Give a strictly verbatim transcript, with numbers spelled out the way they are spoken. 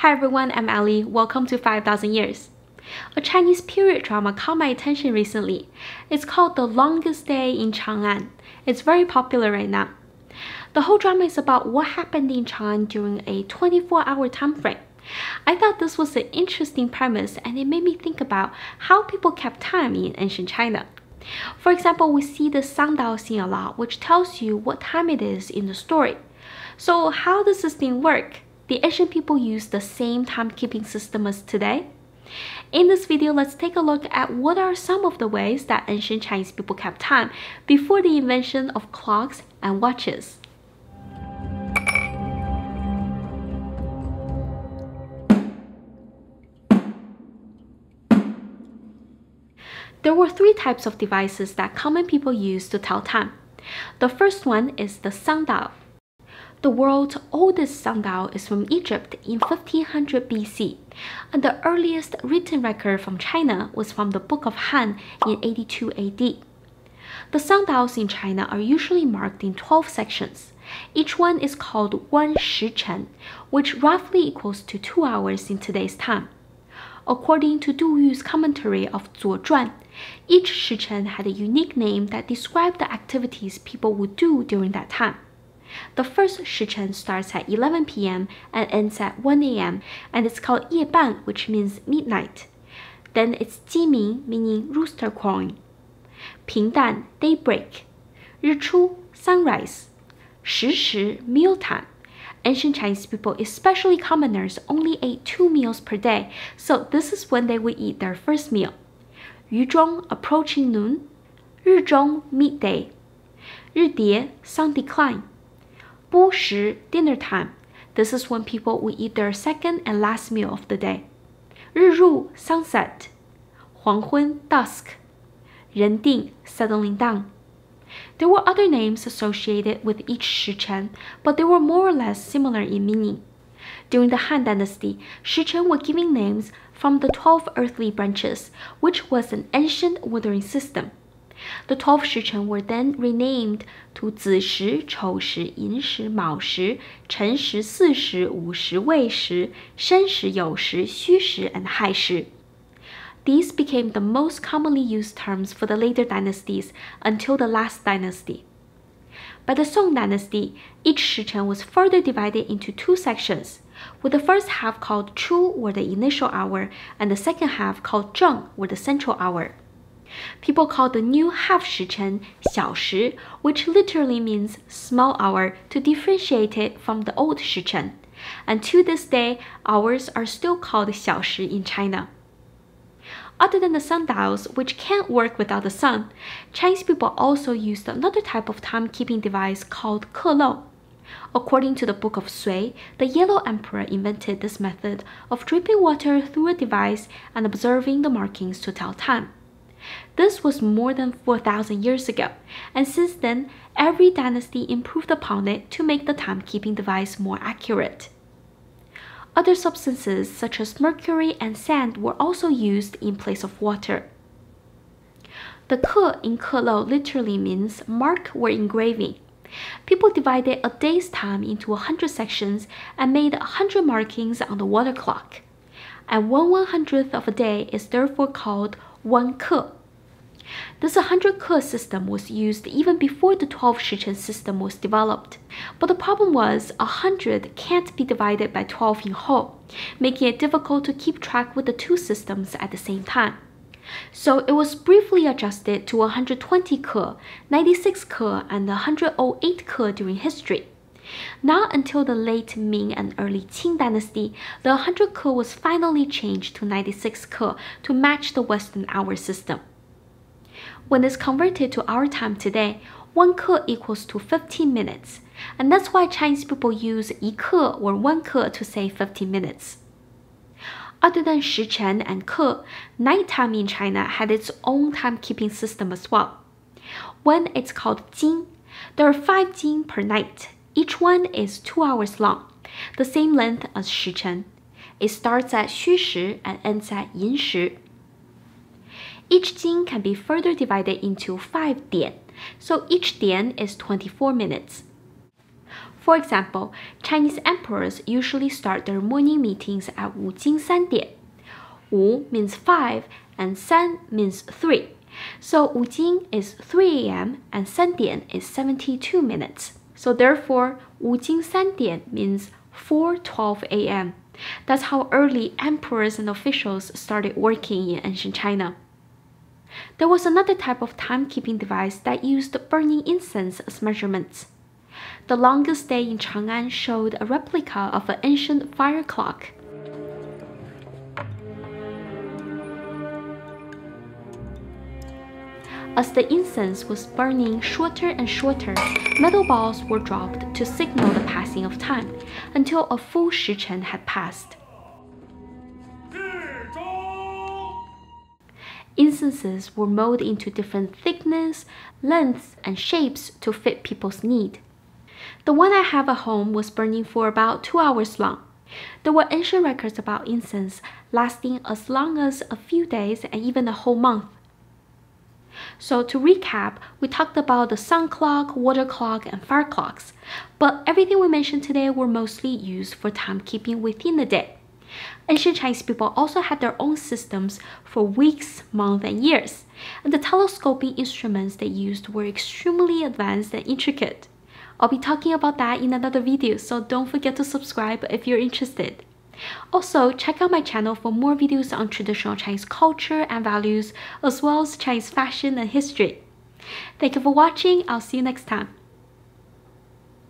Hi everyone, I'm Ali. Welcome to five thousand Years. A Chinese period drama caught my attention recently. It's called The Longest Day in Chang'an. It's very popular right now. The whole drama is about what happened in Chang'an during a twenty-four hour time frame. I thought this was an interesting premise, and it made me think about how people kept time in ancient China. For example, we see the sundial scene a lot, which tells you what time it is in the story. So how does this thing work? The ancient people used the same timekeeping system as today? In this video, let's take a look at what are some of the ways that ancient Chinese people kept time before the invention of clocks and watches. There were three types of devices that common people used to tell time. The first one is the sundial. The world's oldest sundial is from Egypt in fifteen hundred B C, and the earliest written record from China was from the Book of Han in eighty-two A D. The sundials in China are usually marked in twelve sections. Each one is called one shichen, which roughly equals to two hours in today's time. According to Du Yu's commentary of Zuo Zhuan, each shichen had a unique name that described the activities people would do during that time. The first shichen starts at eleven P M and ends at one A M, and it's called Ye Ban, which means midnight. Then it's Ji Ming, meaning rooster crowing, Ping Dan, daybreak, Ri Chu, sunrise, Shi Shi, mealtime. Ancient Chinese people, especially commoners, only ate two meals per day, so this is when they would eat their first meal. Yu Zhong, approaching noon, Ri Zhong, midday, Ri Die, sun decline, Bu Shi, dinner time. This is when people would eat their second and last meal of the day. Ri Ru, sunset, Huang Hun, dusk, Ren Ding, settling down. There were other names associated with each shichen, but they were more or less similar in meaning. During the Han Dynasty, shichen were giving names from the twelve earthly branches, which was an ancient ordering system. The twelve shichen were then renamed to Zi Shi, Chou Shi, Yin Shi, Mao Shi, Chen Shi, Si Shi, Wu Shi, Wei Shi, Shen Shi, You Shi, Xu Shi, and Hai Shi. These became the most commonly used terms for the later dynasties until the last dynasty. By the Song Dynasty, each shichen was further divided into two sections, with the first half called Chu, or the initial hour, and the second half called Zheng, or the central hour. People called the new half shichen Xiao Shi, which literally means small hour, to differentiate it from the old shichen, and to this day, hours are still called Xiao Shi in China. Other than the sundials, which can't work without the sun, Chinese people also used another type of timekeeping device called kelou. According to the Book of Sui, the Yellow Emperor invented this method of dripping water through a device and observing the markings to tell time. This was more than four thousand years ago, and since then, every dynasty improved upon it to make the timekeeping device more accurate. Other substances such as mercury and sand were also used in place of water. The ke in kelou literally means mark or engraving. People divided a day's time into one hundred sections and made one hundred markings on the water clock, and one one-hundredth of a day is therefore called one ke. This one hundred ke system was used even before the twelve shichen system was developed, but the problem was one hundred can't be divided by twelve in whole, making it difficult to keep track with the two systems at the same time. So it was briefly adjusted to one hundred twenty ke, ninety-six ke, and one hundred eight ke during history. Not until the late Ming and early Qing dynasty, the one hundred ke was finally changed to ninety-six ke to match the Western hour system. When it's converted to our time today, one ke equals to fifteen minutes, and that's why Chinese people use yi ke or one ke to say fifteen minutes. Other than shichen and ke, nighttime in China had its own timekeeping system as well. When it's called jing, there are five jing per night. Each one is two hours long, the same length as shichen. It starts at xu shi and ends at yin shi. Each jing can be further divided into five dian, so each dian is twenty-four minutes. For example, Chinese emperors usually start their morning meetings at Wujing三点. Wu means five and san means three. So Wujing is three a m and san dian is seventy-two minutes. So therefore, Wujing三点 means four twelve a m That's how early emperors and officials started working in ancient China. There was another type of timekeeping device that used burning incense as measurements. The Longest Day in Chang'an showed a replica of an ancient fire clock. As the incense was burning shorter and shorter, metal balls were dropped to signal the passing of time, until a full Shichen had passed. Incenses were molded into different thickness, lengths, and shapes to fit people's need. The one I have at home was burning for about two hours long. There were ancient records about incense lasting as long as a few days and even a whole month. So to recap, we talked about the sun clock, water clock, and fire clocks, but everything we mentioned today were mostly used for timekeeping within the day. Ancient Chinese people also had their own systems for weeks, months, and years, and the telescoping instruments they used were extremely advanced and intricate. I'll be talking about that in another video, so don't forget to subscribe if you're interested. Also, check out my channel for more videos on traditional Chinese culture and values, as well as Chinese fashion and history. Thank you for watching, I'll see you next time.